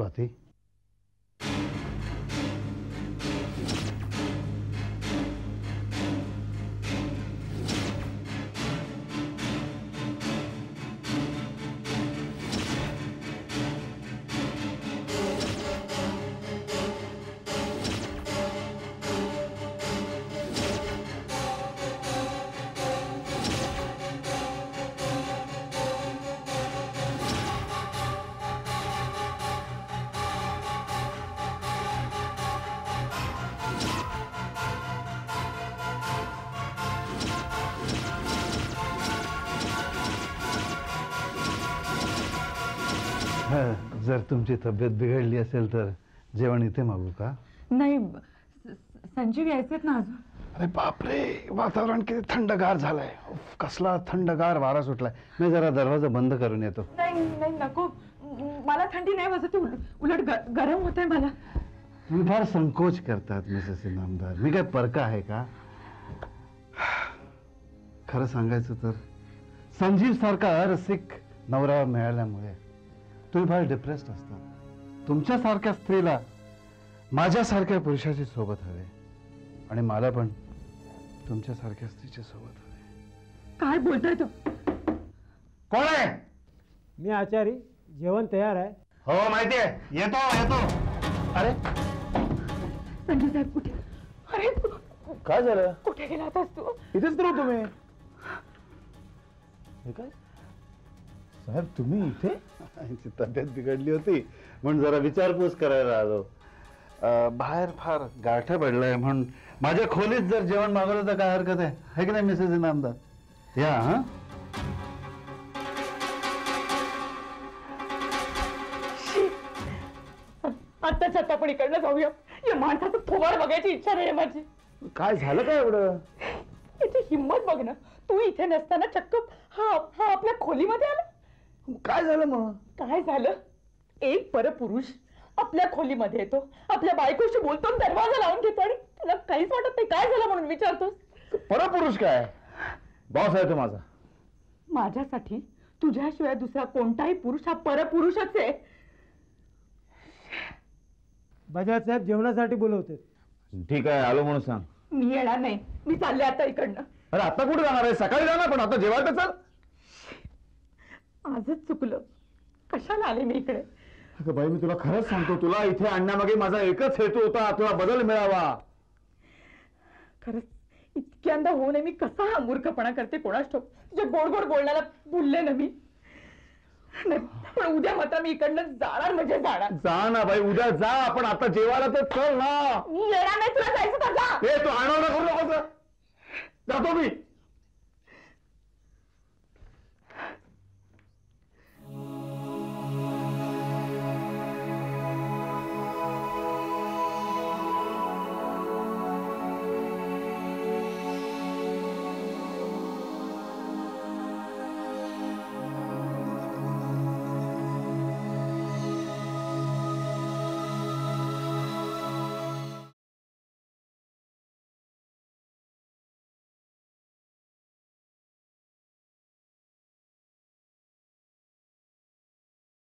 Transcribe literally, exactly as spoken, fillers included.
स्वाति, जर तुमची तब्येत बिघडली असेल तर जेवण इथे मागू का? नाही, संजीव यायचेत ना अजून. अरे बापरे, वातावरण किती थंडगार झालंय. कसला थंडगार वारा सुटलाय. मी जरा दरवाजा बंद करून येतो. नाही नाही, नको, मला थंडी नाही वाजत, उलट गरम होतंय मला. मी फार संकोच करतात मिसेस इनामदार. मी काय परका आहे का? खरं सांगायचं तर संजीव सारखा रसिक नवरा मिळाल्यामुळे तुम्ही फार डिप्रेस्ड असता. तुमच्यासारख्या स्त्रीला माझ्यासारख्या पुरुषाची सोबत हवे आणि मला पण तुमच्यासारख्या स्त्रीच्या सोबत हवे. काय बोलताय तू? कोण आहे? मी आचारी. जेवण तयार आहे. हो माहिती आहे, येतो येतो. अरे संजय साहेब कुठे? अरे काय झालं? कुठे गेला होतास तू? इथेच तर होतो मी. हे काय साहेब, तुम्ही इथे? तब्येत बिघडली होती म्हणून जरा विचारपूस करायला आलो. बाहेर फार गारठा पडलाय म्हणून माझ्या खोलीत जर जेवण मागवलं तर काय हरकत आहे, है की नाही मिसेस इनामदार? या हा, आत्ताच आता पण इकडनं जाऊया. या माणसाचं थोबाड बघायची इच्छा नाही माझी. काय झालं काय एवढं? याची हिंमत बघ ना, तू इथे नसताना चक्क हा हा आपल्या खोलीमध्ये आला. काय झालं मग? काय झालं, एक परपुरुष आपल्या खोलीमध्ये येतो, आपल्या बायकोशी बोलतो, दरवाजा लावून घेतो आणि तुला काहीच वाटत नाही. काय झालं म्हणून विचारतोस? परपुरुष काय बॉस आहे तो माझा. माझ्यासाठी तुझ्याशिवाय दुसरा कोणताही पुरुष हा परपुरुषच आहे. बजाज साहेब जेवणासाठी बोलवते. ठीक आहे, आलो म्हणून सांग. मी येणार नाही, मी चालले आता इकडनं. अरे आता कुठे जाणार आहे? सकाळी जाणार, पण आता जेवायला चल. आजच चुकलं, कशाला आले मी इकडे? अगं बाई, मी तुला खरंच सांगतो, तुला इथे आणण्यामागे माझा एकच हेतू होता, तुला बदल मिळावा. खरंच इतक्यांदा होऊ नये. मी कसा हा मूर्खपणा करते कोणास ठाऊक. तुझ्या गोड गोड बोलण्याला भुलले ना मी. पण उद्या मात्र मी इकडनं जाणार म्हणजे जाणार. जा ना बाई, उद्या जा, पण आता जेवायला तर चल ना. मी येणार नाही, तुला जायचं तर जा. ए, तू आणवणं करू नको. जातो मी.